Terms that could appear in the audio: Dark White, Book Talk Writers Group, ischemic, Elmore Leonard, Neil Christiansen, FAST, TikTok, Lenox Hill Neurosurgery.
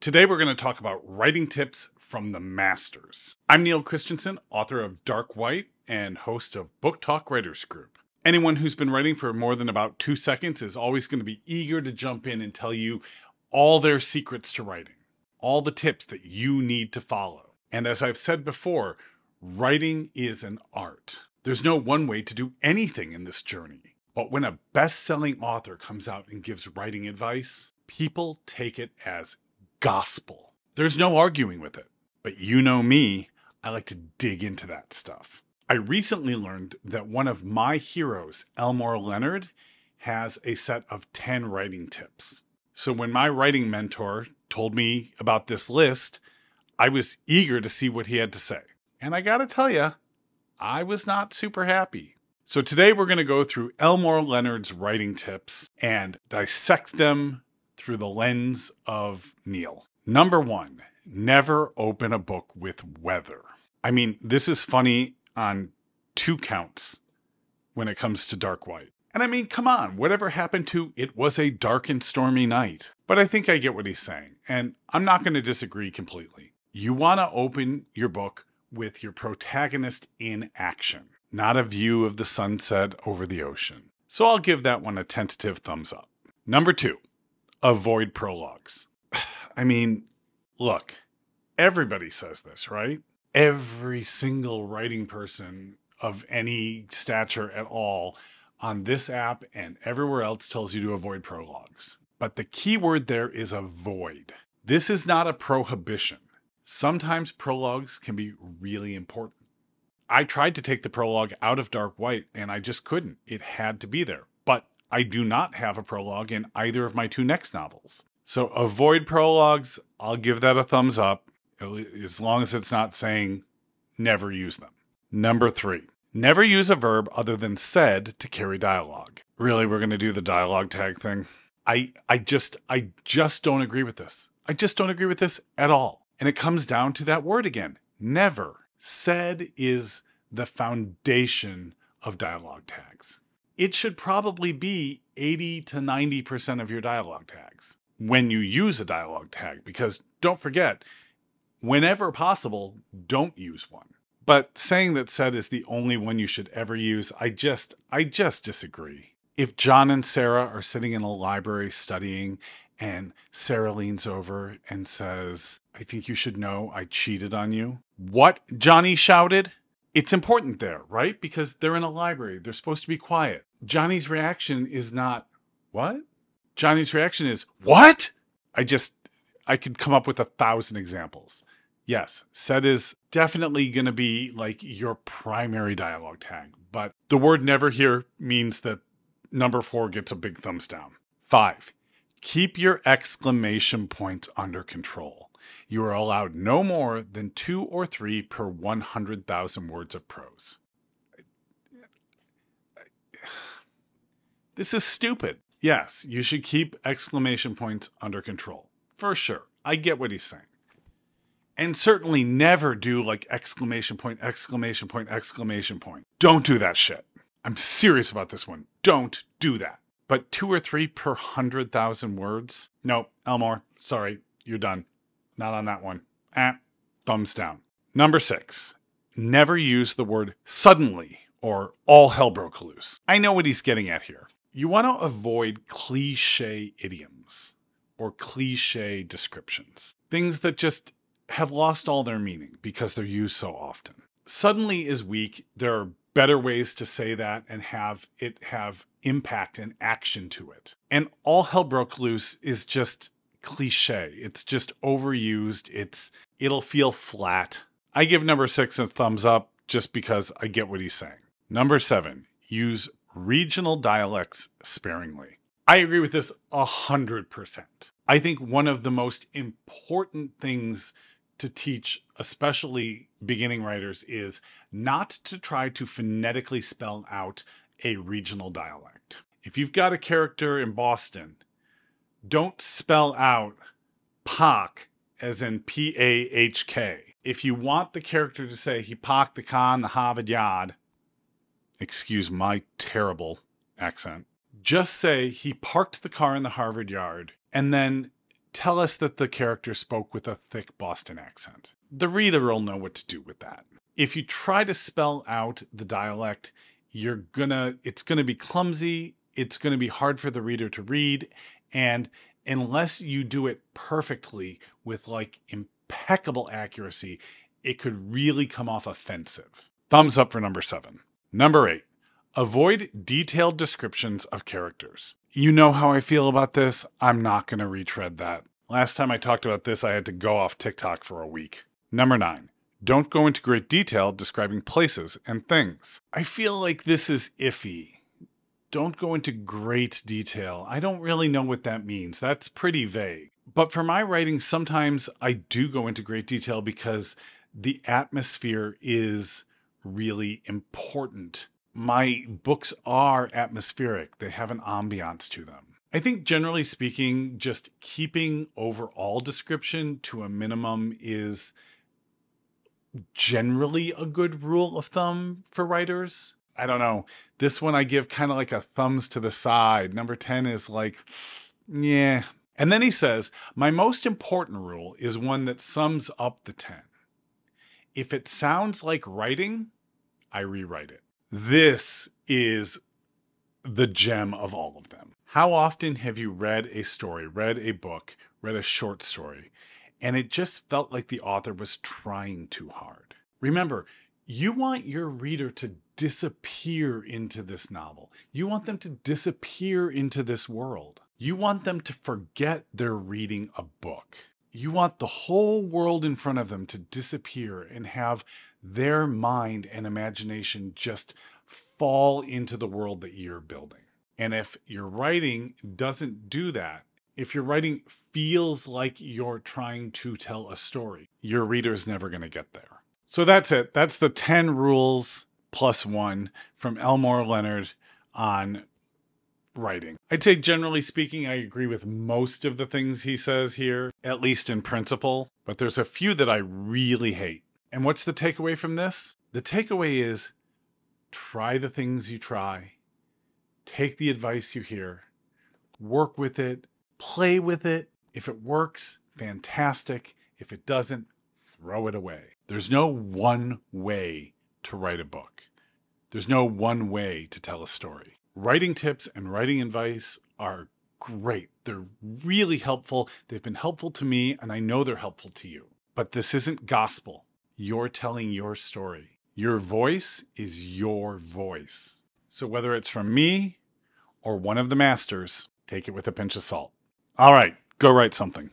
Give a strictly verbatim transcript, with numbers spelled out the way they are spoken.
Today we're going to talk about writing tips from the masters. I'm Neil Christiansen, author of Dark White and host of Book Talk Writers Group. Anyone who's been writing for more than about two seconds is always going to be eager to jump in and tell you all their secrets to writing, all the tips that you need to follow. And as I've said before, writing is an art. There's no one way to do anything in this journey. But when a best-selling author comes out and gives writing advice, people take it as gospel. There's no arguing with it. But you know me, I like to dig into that stuff. I recently learned that one of my heroes, Elmore Leonard, has a set of ten writing tips. So when my writing mentor told me about this list, I was eager to see what he had to say. And I gotta tell you, I was not super happy. So today we're gonna go through Elmore Leonard's writing tips and dissect them through the lens of Neil. Number one, never open a book with weather. I mean, this is funny on two counts when it comes to Dark White. And I mean, come on, whatever happened to "It was a dark and stormy night"? But I think I get what he's saying, and I'm not gonna disagree completely. You wanna open your book with your protagonist in action, not a view of the sunset over the ocean. So I'll give that one a tentative thumbs up. Number two, avoid prologues. I mean, look, everybody says this, right? Every single writing person of any stature at all on this app and everywhere else tells you to avoid prologues. But the key word there is avoid. This is not a prohibition. Sometimes prologues can be really important. I tried to take the prologue out of Dark White and I just couldn't. It had to be there. But I do not have a prologue in either of my two next novels. So avoid prologues, I'll give that a thumbs up, as long as it's not saying never use them. Number three, never use a verb other than said to carry dialogue. Really, we're going to do the dialogue tag thing? I, I, just, I just don't agree with this. I just don't agree with this at all. And it comes down to that word again, never. Said is the foundation of dialogue tags. It should probably be eighty to ninety percent of your dialogue tags when you use a dialogue tag, because don't forget, whenever possible, don't use one. But saying that said is the only one you should ever use, I just, I just disagree. If John and Sarah are sitting in a library studying and Sarah leans over and says, "I think you should know I cheated on you." "What?" Johnny shouted. It's important there, right? Because they're in a library. They're supposed to be quiet. Johnny's reaction is not, "What?" Johnny's reaction is, "What?" I just, I could come up with a thousand examples. Yes, said is definitely going to be like your primary dialogue tag. But the word never here means that number four gets a big thumbs down. Five, keep your exclamation points under control. You are allowed no more than two or three per one hundred thousand words of prose. This is stupid. Yes, you should keep exclamation points under control. For sure. I get what he's saying. And certainly never do like exclamation point, exclamation point, exclamation point. Don't do that shit. I'm serious about this one. Don't do that. But two or three per one hundred thousand words? No, Elmore, sorry, you're done. Not on that one. Eh, thumbs down. Number six, never use the word suddenly or all hell broke loose. I know what he's getting at here. You want to avoid cliche idioms or cliche descriptions, things that just have lost all their meaning because they're used so often. Suddenly is weak. There are better ways to say that and have it have impact and action to it. And all hell broke loose is just cliche. It's just overused. It's, it'll feel flat. I give number six a thumbs up just because I get what he's saying. Number seven, use regional dialects sparingly. I agree with this a hundred percent. I think one of the most important things to teach, especially beginning writers, is not to try to phonetically spell out a regional dialect. If you've got a character in Boston, don't spell out "pock" as in P A H K. If you want the character to say he pocked the con, the Harvard yard, excuse my terrible accent, just say he parked the car in the Harvard yard and then tell us that the character spoke with a thick Boston accent. The reader will know what to do with that. If you try to spell out the dialect, you're gonna, it's gonna be clumsy, it's gonna be hard for the reader to read, and unless you do it perfectly with like impeccable accuracy, it could really come off offensive. Thumbs up for number seven. Number eight, avoid detailed descriptions of characters. You know how I feel about this. I'm not going to retread that. Last time I talked about this, I had to go off TikTok for a week. Number nine, don't go into great detail describing places and things. I feel like this is iffy. Don't go into great detail. I don't really know what that means. That's pretty vague. But for my writing, sometimes I do go into great detail because the atmosphere is really important. My books are atmospheric. They have an ambiance to them. I think generally speaking, just keeping overall description to a minimum is generally a good rule of thumb for writers. I don't know. This one I give kind of like a thumbs to the side. Number ten is like, yeah. And then he says, my most important rule is one that sums up the ten. If it sounds like writing, I rewrite it. This is the gem of all of them. How often have you read a story, read a book, read a short story, and it just felt like the author was trying too hard? Remember, you want your reader to disappear into this novel. You want them to disappear into this world. You want them to forget they're reading a book. You want the whole world in front of them to disappear and have their mind and imagination just fall into the world that you're building. And if your writing doesn't do that, if your writing feels like you're trying to tell a story, your reader's never going to get there. So that's it. That's the ten rules plus one from Elmore Leonard on writing. I'd say generally speaking, I agree with most of the things he says here, at least in principle, but there's a few that I really hate. And what's the takeaway from this? The takeaway is try the things you try, take the advice you hear, work with it, play with it. If it works, fantastic. If it doesn't, throw it away. There's no one way to write a book. There's no one way to tell a story. Writing tips and writing advice are great. They're really helpful. They've been helpful to me, and I know they're helpful to you. But this isn't gospel. You're telling your story. Your voice is your voice. So whether it's from me or one of the masters, take it with a pinch of salt. All right, go write something.